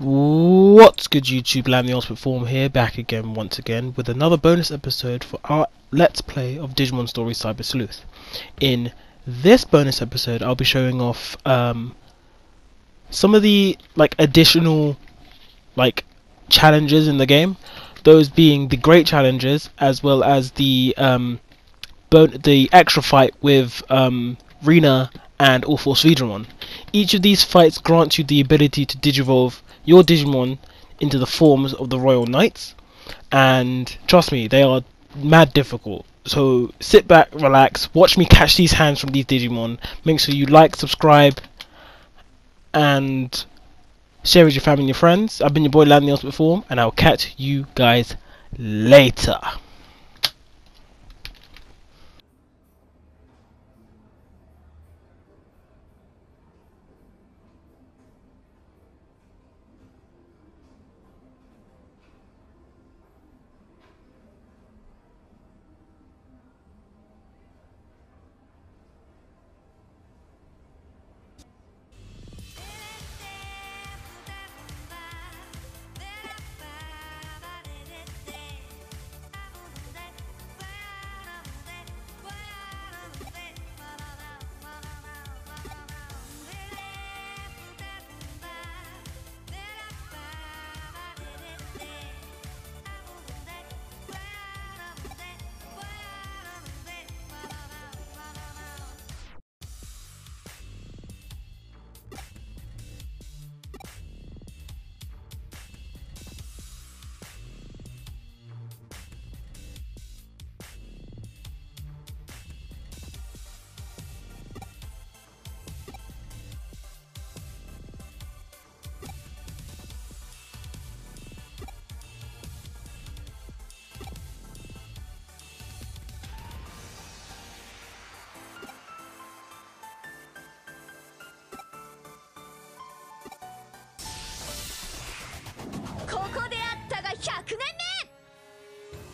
What's good YouTube land, the All4Svedramon form here, back again once again with another bonus episode for our Let's Play of Digimon Story Cyber Sleuth. In this bonus episode I'll be showing off some of the additional challenges in the game, those being the great challenges as well as the extra fight with Rina and All4Svedramon. Each of these fights grants you the ability to digivolve your Digimon into the forms of the Royal Knights, and trust me, they are mad difficult. So sit back, relax, watch me catch these hands from these Digimon. Make sure you like, subscribe, and share with your family and your friends. I've been your boy Land the Ultimate Form, and I'll catch you guys later.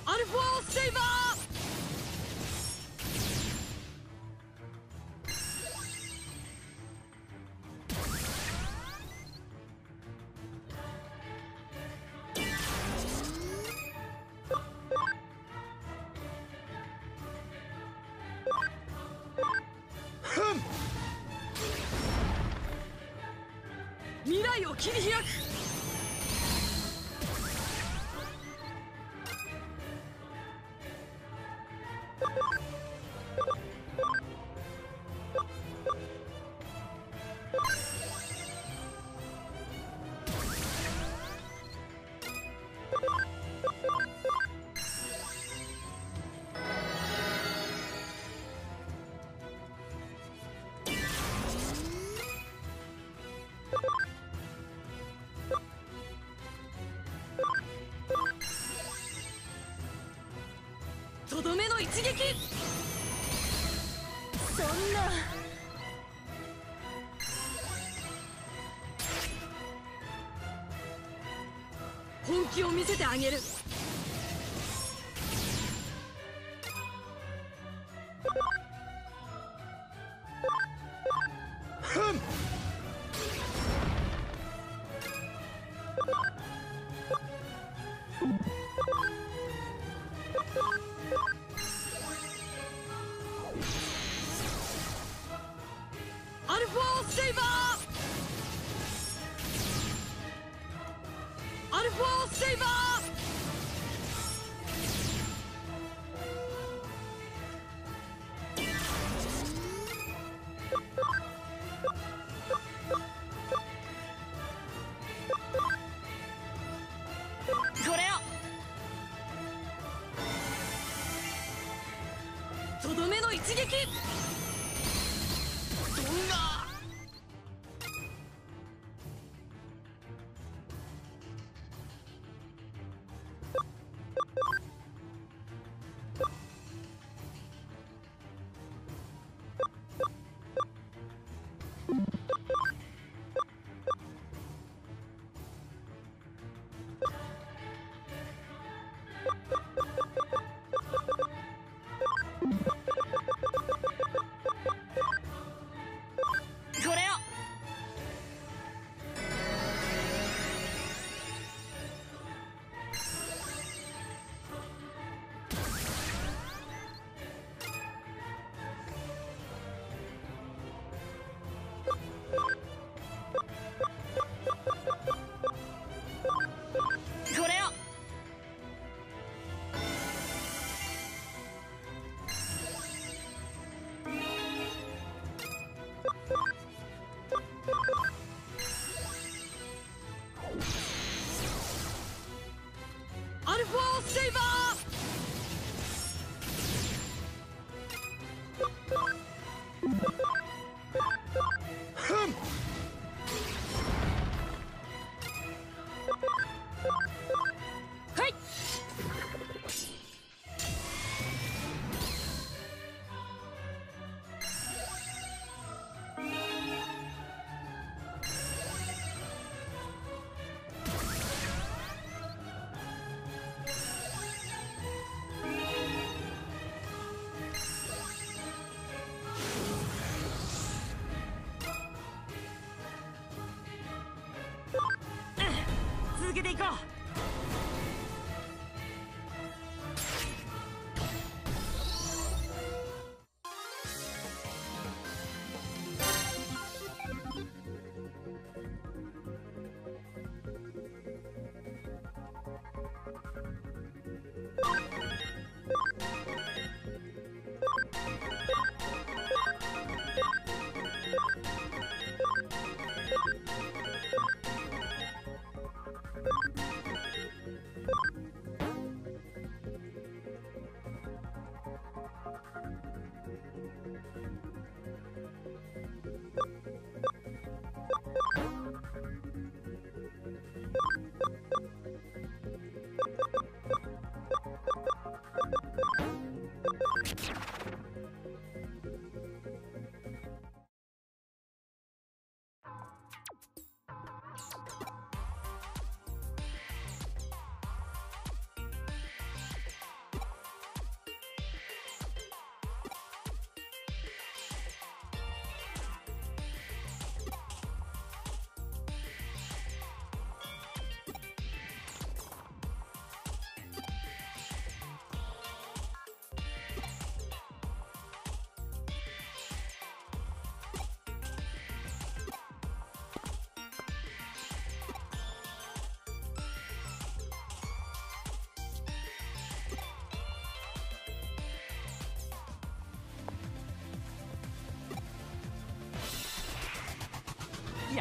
All4Svedramon!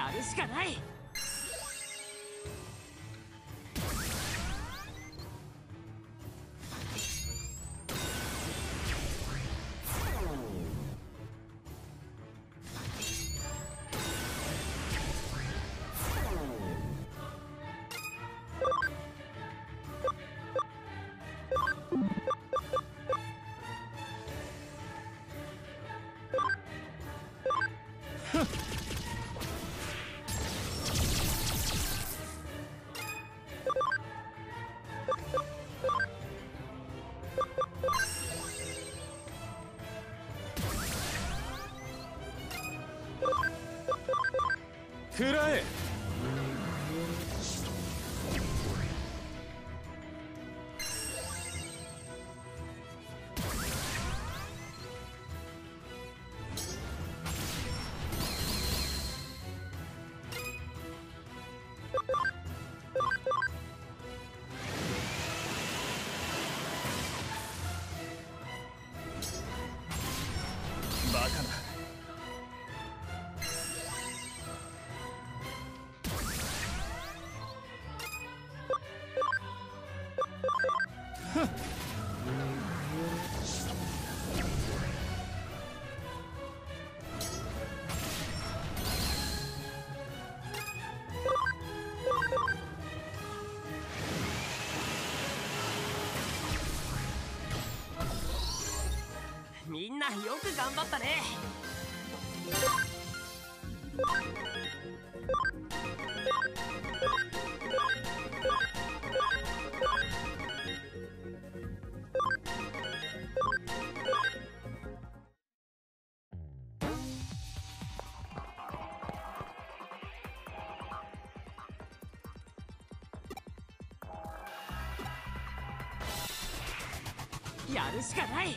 やるしかない。食らえ。バカな。みんなよく頑張ったね。やるしかない。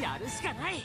やるしかない。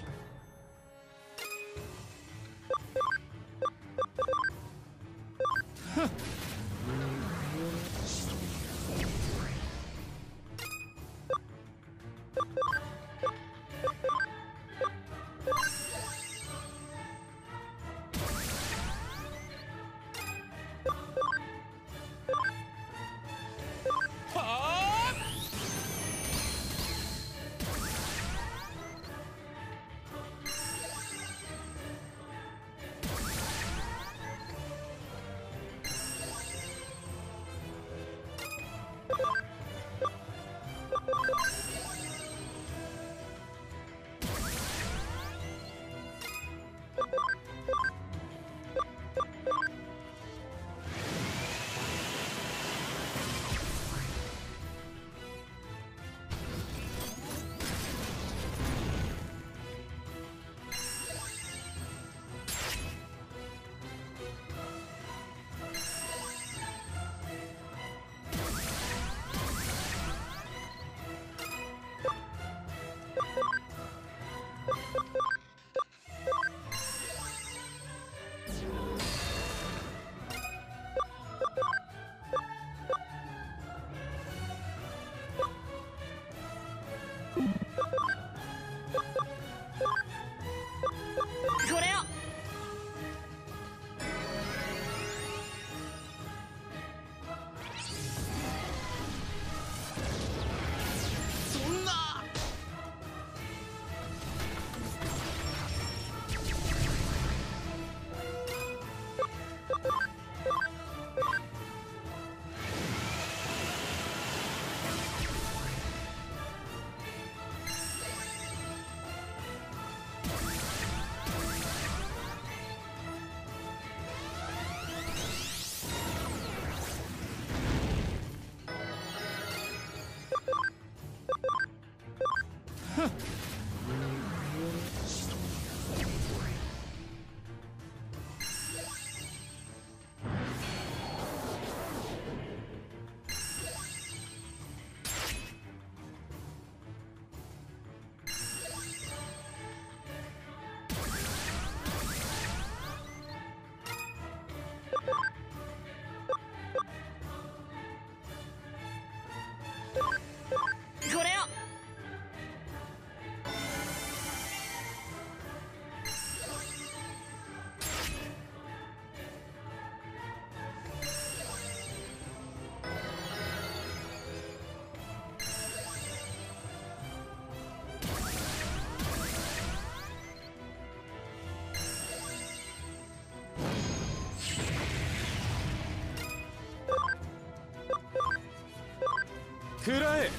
食らえ。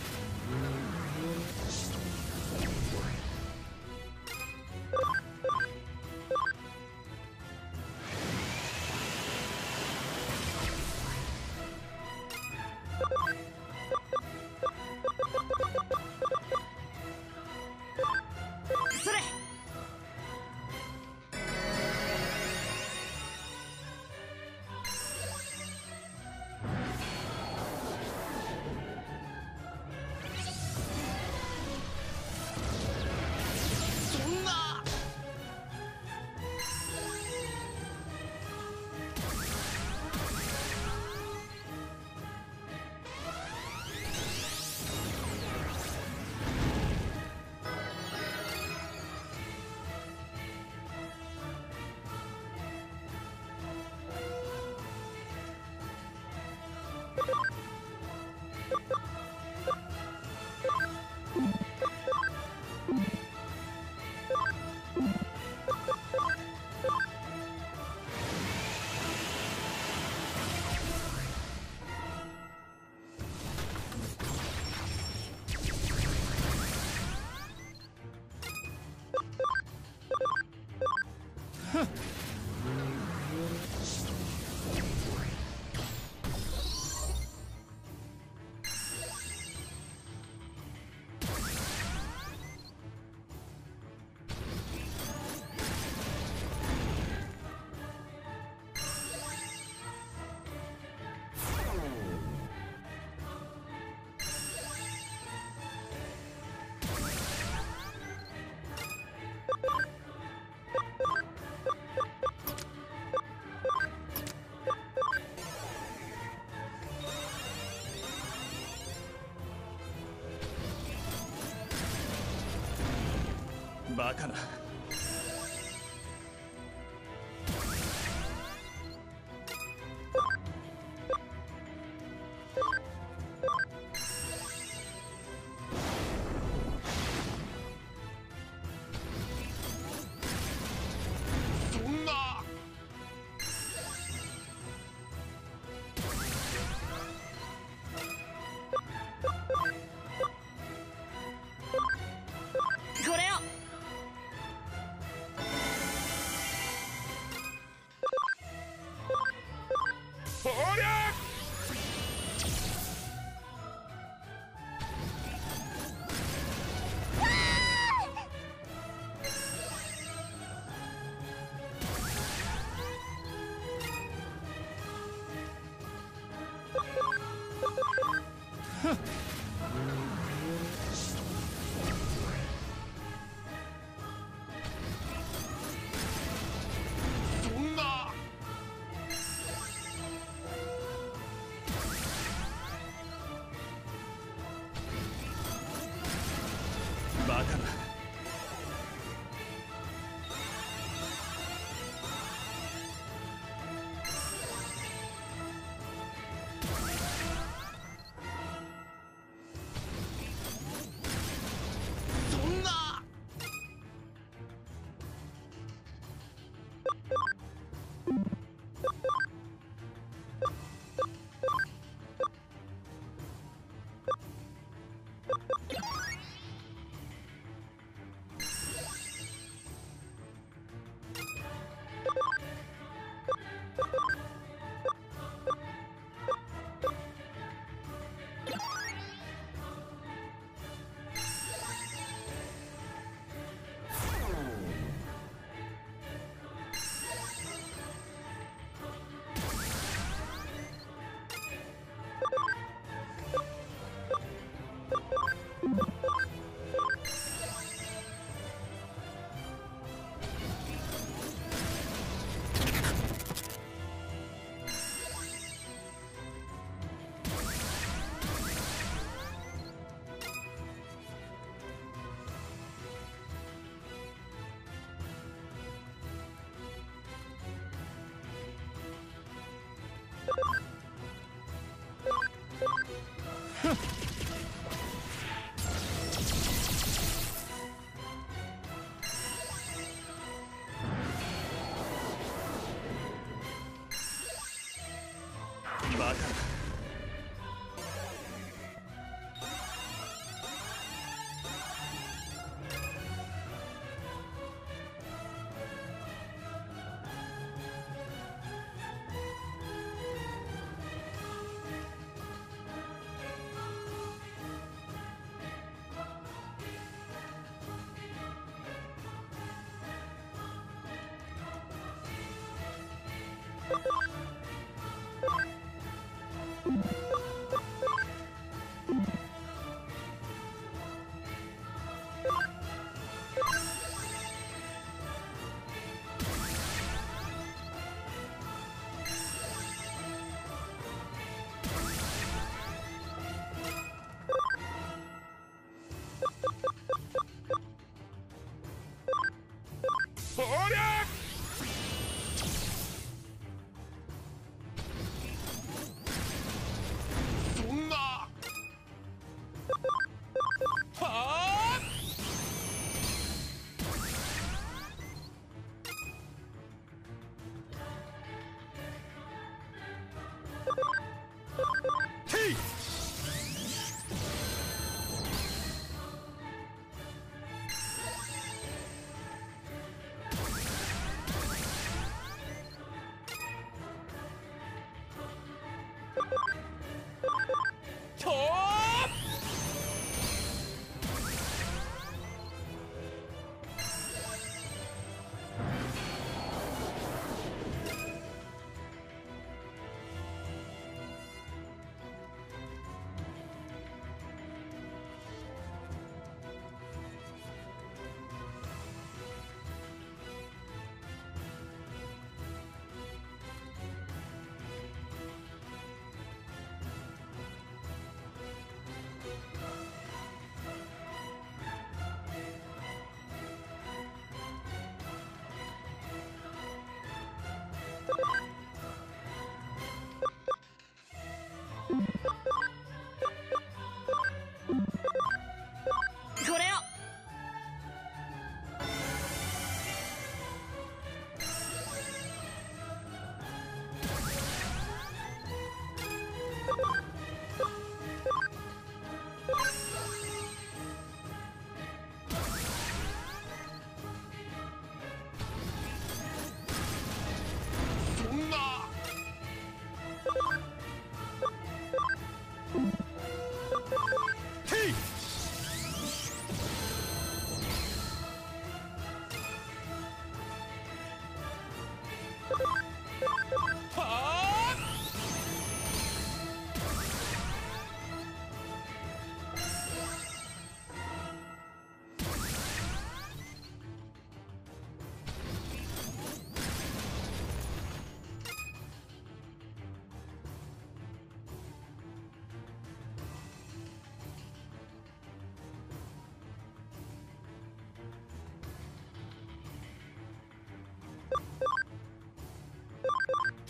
それ。バカな。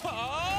Hop! Hop!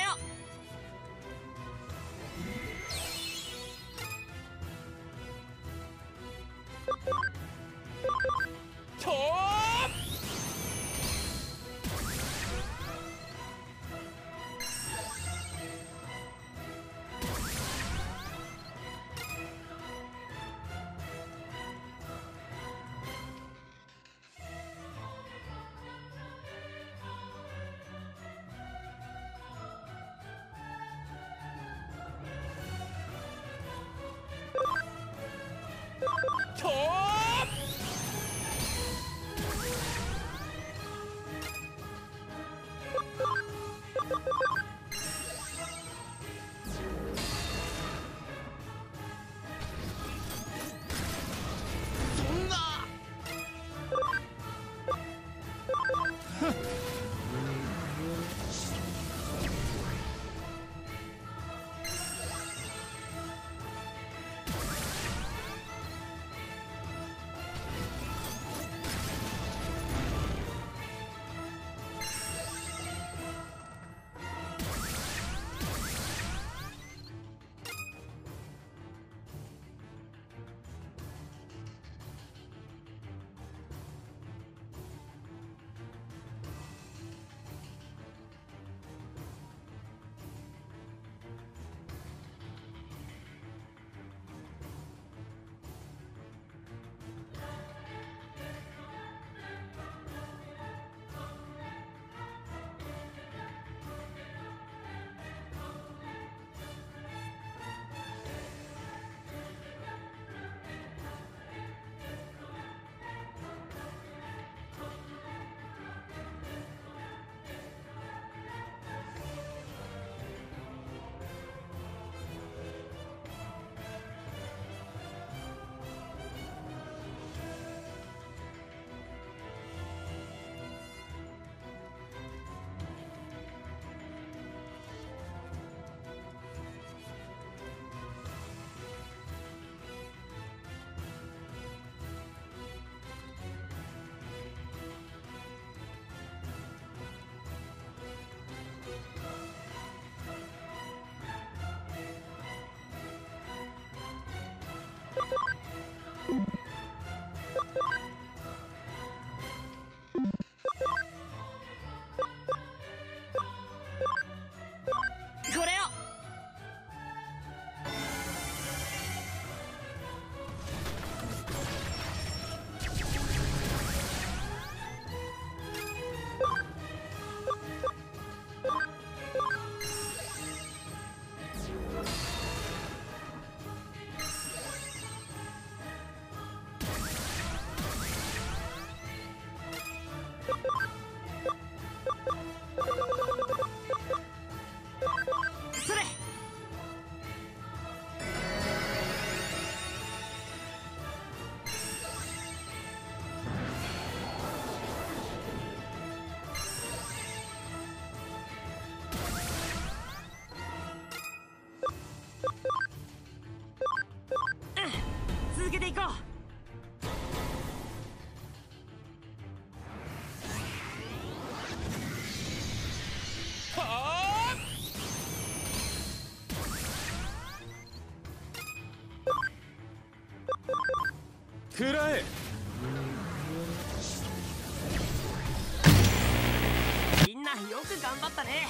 So na. 続けていこう。食らえ。みんなよく頑張ったね。